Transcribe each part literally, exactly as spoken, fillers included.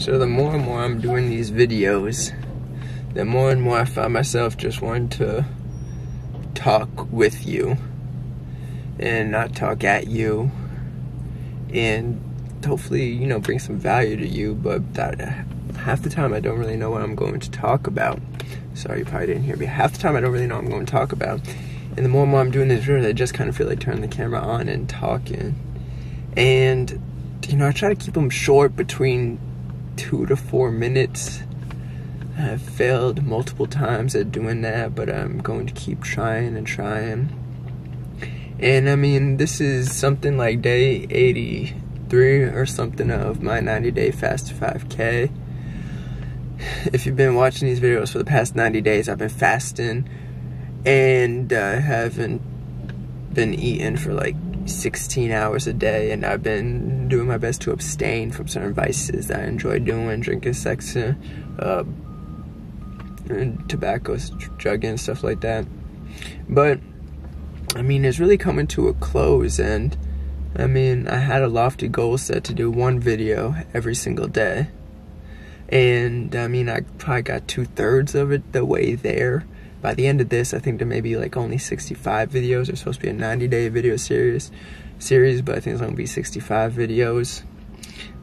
So the more and more I'm doing these videos, the more and more I find myself just wanting to talk with you and not talk at you, and hopefully, you know, bring some value to you. But that half the time I don't really know what I'm going to talk about. Sorry, you probably didn't hear me. Half the time I don't really know what I'm going to talk about. And the more and more I'm doing these videos, I just kind of feel like turning the camera on and talking. And, you know, I try to keep them short, between two to four minutes. I've failed multiple times at doing that, but I'm going to keep trying and trying. And, I mean, this is something like day eighty-three or something of my ninety-day fast to five K. If you've been watching these videos for the past ninety days, I've been fasting. And I uh, haven't been eating for like sixteen hours a day, and I've been doing my best to abstain from certain vices that I enjoy doing: drinking, sex, uh, and tobacco, drugging, stuff like that. But I mean, it's really coming to a close, and I mean, I had a lofty goal set to do one video every single day, and I mean, I probably got two thirds of it the way there. By the end of this, I think there may be like only sixty-five videos. There's supposed to be a ninety-day video series, series, but I think it's going to be sixty-five videos.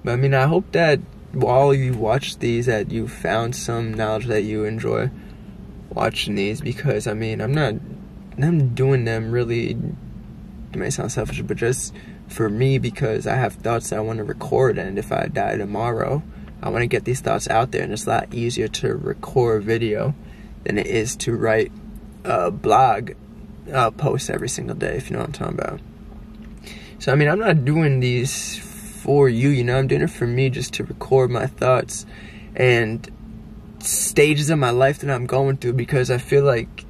But I mean, I hope that while you watch these, that you found some knowledge that you enjoy watching these. Because I mean, I'm not, I'm doing them really, it may sound selfish, but just for me, because I have thoughts that I want to record, and if I die tomorrow, I want to get these thoughts out there. And it's a lot easier to record video than it is to write a blog uh, post every single day, if you know what I'm talking about. So, I mean, I'm not doing these for you, you know. I'm doing it for me, just to record my thoughts and stages of my life that I'm going through, because I feel like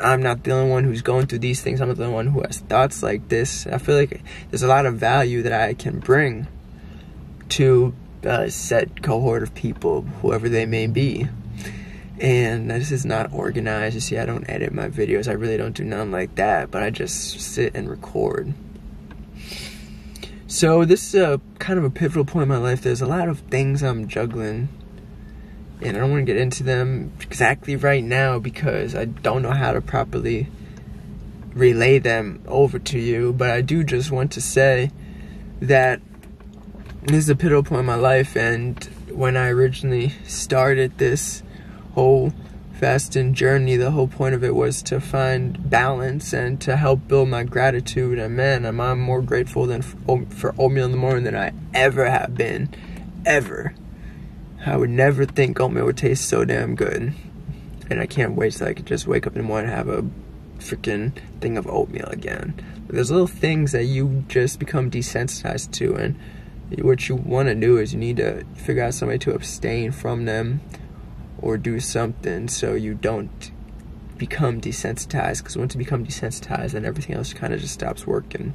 I'm not the only one who's going through these things. I'm not the only one who has thoughts like this. I feel like there's a lot of value that I can bring to a set cohort of people, whoever they may be. And this is not organized. You see, I don't edit my videos. I really don't do none like that, but I just sit and record. So this is a kind of a pivotal point in my life. There's a lot of things I'm juggling, and I don't want to get into them exactly right now, because I don't know how to properly relay them over to you. But I do just want to say that this is a pivotal point in my life, and when I originally started this whole fasting journey, the whole point of it was to find balance and to help build my gratitude. And man, I'm, I'm more grateful than for, for oatmeal in the morning than I ever have been, ever. I would never think oatmeal would taste so damn good, and I can't wait till I could just wake up in the morning and have a freaking thing of oatmeal again. But there's little things that you just become desensitized to, and what you want to do is you need to figure out some way to abstain from them, or do something so you don't become desensitized. Because once you become desensitized, then everything else kind of just stops working.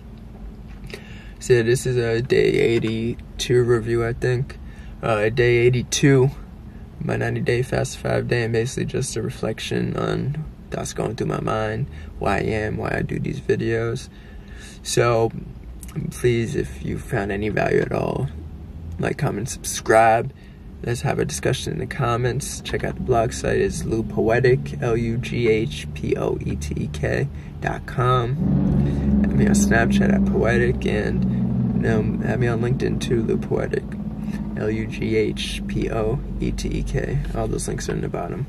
So this is a day eighty-two review, I think. Uh, day eighty-two, my ninety-day fast to five day, and basically just a reflection on that's going through my mind, why I am, why I do these videos. So please, if you found any value at all, like, comment, subscribe. Let's have a discussion in the comments. Check out the blog site. It's Lugh Poetek, L U G H P O E T E K dot com. Add me on Snapchat at Poetek, and um, add me on LinkedIn too, Lugh Poetek, L U G H P O E T E K. All those links are in the bottom.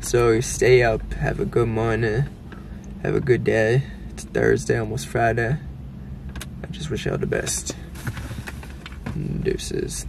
So stay up. Have a good morning. Have a good day. It's Thursday, almost Friday. I just wish y'all the best. Deuces.